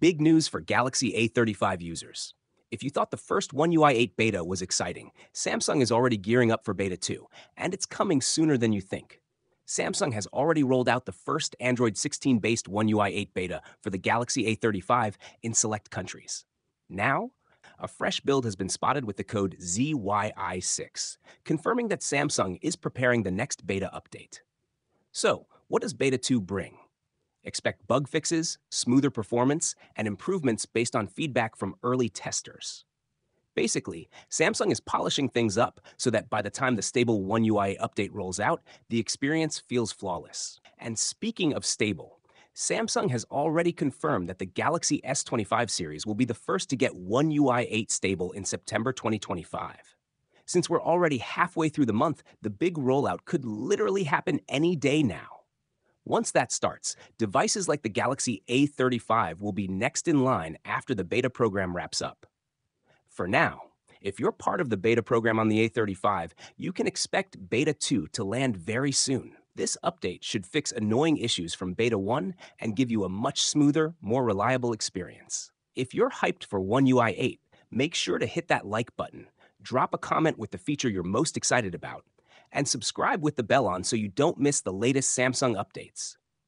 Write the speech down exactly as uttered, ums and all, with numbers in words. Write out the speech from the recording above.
big news for Galaxy A thirty-five users. If you thought the first One U I eight beta was exciting, Samsung is already gearing up for beta two, and it's coming sooner than you think. Samsung has already rolled out the first Android sixteen-based One U I eight beta for the Galaxy A thirty-five in select countries. Now, a fresh build has been spotted with the code Z Y I six, confirming that Samsung is preparing the next beta update. So, what does beta two bring? Expect bug fixes, smoother performance, and improvements based on feedback from early testers. Basically, Samsung is polishing things up so that by the time the stable One U I update rolls out, the experience feels flawless. And speaking of stable, Samsung has already confirmed that the Galaxy S twenty-five series will be the first to get One U I eight stable in September twenty twenty-five. Since we're already halfway through the month, the big rollout could literally happen any day now. Once that starts, devices like the Galaxy A thirty-five will be next in line after the beta program wraps up. For now, if you're part of the beta program on the A thirty-five, you can expect beta two to land very soon. This update should fix annoying issues from beta one and give you a much smoother, more reliable experience. If you're hyped for One U I eight, make sure to hit that like button, drop a comment with the feature you're most excited about, and subscribe with the bell on so you don't miss the latest Samsung updates.